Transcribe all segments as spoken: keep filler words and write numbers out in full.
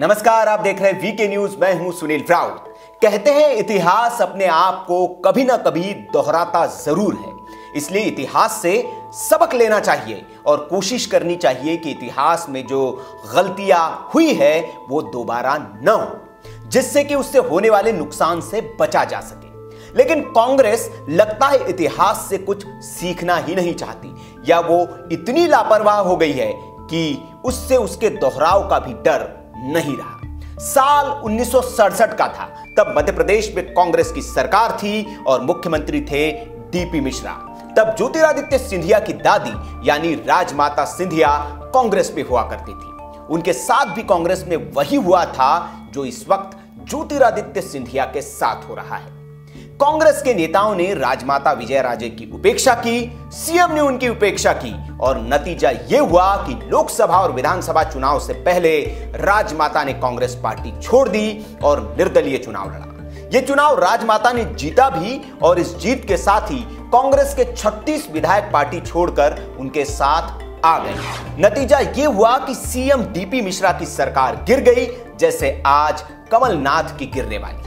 नमस्कार, आप देख रहे हैं वीके न्यूज। मैं हूं सुनील राउत। कहते हैं इतिहास अपने आप को कभी ना कभी दोहराता जरूर है, इसलिए इतिहास से सबक लेना चाहिए और कोशिश करनी चाहिए कि इतिहास में जो गलतियां हुई है वो दोबारा न हो, जिससे कि उससे होने वाले नुकसान से बचा जा सके। लेकिन कांग्रेस लगता है इतिहास से कुछ सीखना ही नहीं चाहती, या वो इतनी लापरवाह हो गई है कि उससे उसके दोहराव का भी डर नहीं रहा। साल उन्नीस सौ सड़सठ का था, तब मध्य प्रदेश में कांग्रेस की सरकार थी और मुख्यमंत्री थे डीपी मिश्रा। तब ज्योतिरादित्य सिंधिया की दादी यानी राजमाता सिंधिया कांग्रेस में हुआ करती थी। उनके साथ भी कांग्रेस में वही हुआ था जो इस वक्त ज्योतिरादित्य सिंधिया के साथ हो रहा है। कांग्रेस के नेताओं ने राजमाता विजयराजे की उपेक्षा की, सीएम ने उनकी उपेक्षा की और नतीजा यह हुआ कि लोकसभा और विधानसभा चुनाव से पहले राजमाता ने कांग्रेस पार्टी छोड़ दी और निर्दलीय चुनाव लड़ा। यह चुनाव राजमाता ने जीता भी और इस जीत के साथ ही कांग्रेस के छत्तीस विधायक पार्टी छोड़कर उनके साथ आ गए। नतीजा यह हुआ कि सीएम डीपी मिश्रा की सरकार गिर गई, जैसे आज कमलनाथ की गिरने वाली है।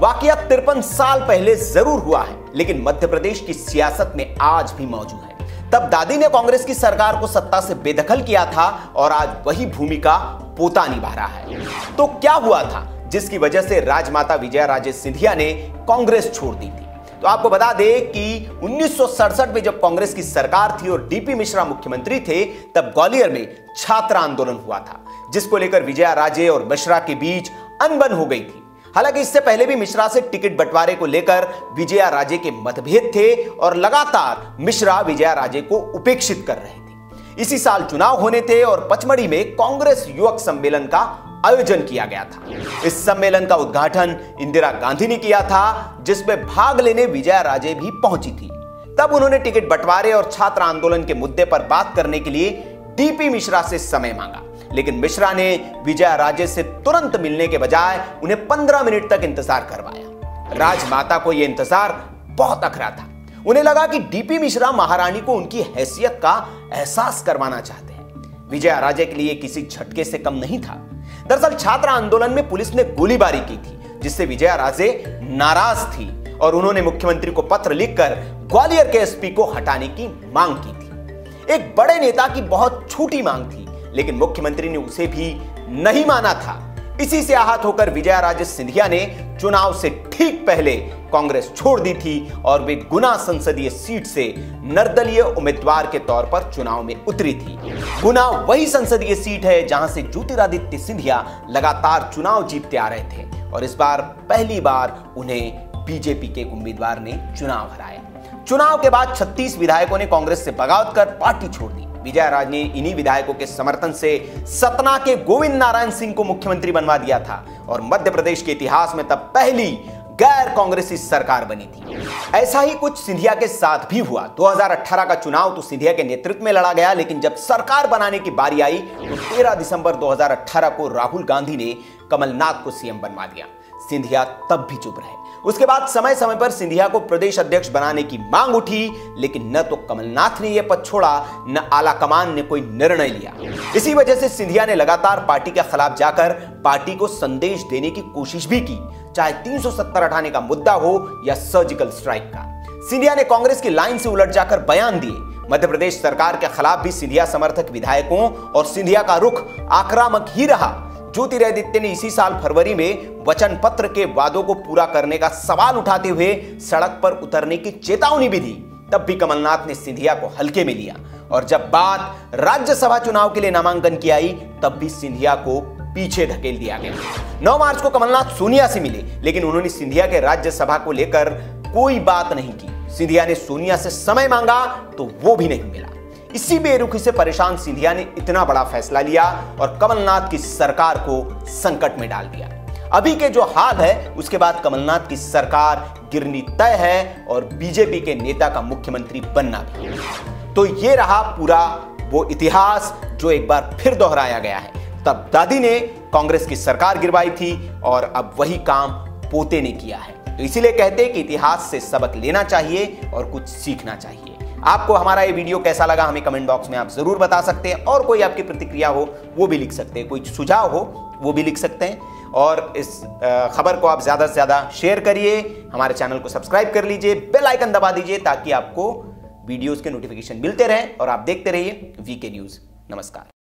वाकया तिरपन साल पहले जरूर हुआ है, लेकिन मध्य प्रदेश की सियासत में आज भी मौजूद है। तब दादी ने कांग्रेस की सरकार को सत्ता से बेदखल किया था और आज वही भूमिका पोता निभा रहा है। तो क्या हुआ था जिसकी वजह से राजमाता विजयराजे सिंधिया ने कांग्रेस छोड़ दी थी? तो आपको बता दें कि उन्नीस सौ सड़सठ में जब कांग्रेस की सरकार थी और डीपी मिश्रा मुख्यमंत्री थे, तब ग्वालियर में छात्र आंदोलन हुआ था, जिसको लेकर विजयराजे और मिश्रा के बीच अनबन हो गई थी। हालांकि इससे पहले भी मिश्रा से टिकट बंटवारे को लेकर विजयराजे के मतभेद थे और लगातार मिश्रा विजयराजे को उपेक्षित कर रहे थे। इसी साल चुनाव होने थे और पचमढ़ी में कांग्रेस युवक सम्मेलन का आयोजन किया गया था। इस सम्मेलन का उद्घाटन इंदिरा गांधी ने किया था, जिसमें भाग लेने विजयराजे भी पहुंची थी। तब उन्होंने टिकट बंटवारे और छात्र आंदोलन के मुद्दे पर बात करने के लिए डीपी मिश्रा से समय मांगा, लेकिन मिश्रा ने विजयराजे से तुरंत मिलने के बजाय उन्हें पंद्रह मिनट तक इंतजार करवाया। राजमाता को यह इंतजार बहुत अखरा था। उन्हें लगा कि डीपी मिश्रा महारानी को उनकी हैसियत का एहसास करवाना चाहते हैं। विजयराजे के लिए किसी झटके से कम नहीं था। दरअसल छात्र आंदोलन में पुलिस ने गोलीबारी की थी, जिससे विजयराजे नाराज थी और उन्होंने मुख्यमंत्री को पत्र लिखकर ग्वालियर के एसपी को हटाने की मांग की थी। एक बड़े नेता की बहुत छोटी मांग थी, लेकिन मुख्यमंत्री ने उसे भी नहीं माना था। इसी से आहत होकर विजयराजे सिंधिया ने चुनाव से ठीक पहले कांग्रेस छोड़ दी थी और वे गुना संसदीय सीट से निर्दलीय उम्मीदवार के तौर पर चुनाव में उतरी थी। गुना वही संसदीय सीट है जहां से ज्योतिरादित्य सिंधिया लगातार चुनाव जीतते आ रहे थे और इस बार पहली बार उन्हें बीजेपी के उम्मीदवार ने चुनाव हराया। चुनाव के बाद छत्तीस विधायकों ने कांग्रेस से बगावत कर पार्टी छोड़ दी। विजयराजे ने इन्हीं विधायकों के समर्थन से सतना के गोविंद नारायण सिंह को मुख्यमंत्री बनवा दिया था और मध्य प्रदेश के इतिहास में तब पहली गैर कांग्रेसी सरकार बनी थी। ऐसा ही कुछ सिंधिया के साथ भी हुआ। दो हज़ार अठारह का चुनाव तो सिंधिया के नेतृत्व में लड़ा गया, लेकिन जब सरकार बनाने की बारी आई तो तेरह दिसंबर दो हज़ार अठारह को राहुल गांधी ने कमलनाथ को सीएम बनवा दिया। सिंधिया तब भी चुप रहे। उसके बाद समय समय पर सिंधिया को प्रदेश अध्यक्ष बनाने की मांग उठी, लेकिन न तो कमलनाथ ने यह पद छोड़ा न आलाकमान ने कोई निर्णय लिया। इसी वजह से सिंधिया ने लगातार पार्टी के खिलाफ जाकर पार्टी को संदेश देने की कोशिश भी की, चाहे तीन सौ सत्तर हटाने का मुद्दा हो या सर्जिकल स्ट्राइक का। सिंधिया ने कांग्रेस की लाइन से उलट जाकर बयान दिए। मध्य प्रदेश सरकार के खिलाफ भी सिंधिया समर्थक विधायकों और सिंधिया का रुख आक्रामक ही रहा। ज्योतिरादित्य ने इसी साल फरवरी में वचन पत्र के वादों को पूरा करने का सवाल उठाते हुए सड़क पर उतरने की चेतावनी भी दी। तब भी कमलनाथ ने सिंधिया को हल्के में लिया और जब बात राज्यसभा चुनाव के लिए नामांकन की आई, तब भी सिंधिया को पीछे धकेल दिया गया। नौ मार्च को कमलनाथ सोनिया से मिले, लेकिन उन्होंने सिंधिया के राज्यसभा को लेकर कोई बात नहीं की। सिंधिया ने सोनिया से समय मांगा तो वो भी नहीं मिला। इसी बेरुखी से परेशान सिंधिया ने इतना बड़ा फैसला लिया और कमलनाथ की सरकार को संकट में डाल दिया। अभी के जो हाल है, उसके बाद कमलनाथ की सरकार गिरनी तय है और बीजेपी के नेता का मुख्यमंत्री बनना भी। तो ये रहा पूरा वो इतिहास जो एक बार फिर दोहराया गया है। तब दादी ने कांग्रेस की सरकार गिरवाई थी और अब वही काम पोते ने किया है। तो इसीलिए कहते हैं कि इतिहास से सबक लेना चाहिए और कुछ सीखना चाहिए। आपको हमारा ये वीडियो कैसा लगा हमें कमेंट बॉक्स में आप जरूर बता सकते हैं, और कोई आपकी प्रतिक्रिया हो वो भी लिख सकते हैं, कोई सुझाव हो वो भी लिख सकते हैं। और इस खबर को आप ज़्यादा से ज़्यादा शेयर करिए, हमारे चैनल को सब्सक्राइब कर लीजिए, बेल आइकन दबा दीजिए ताकि आपको वीडियोज़ के नोटिफिकेशन मिलते रहें और आप देखते रहिए वीके न्यूज़। नमस्कार।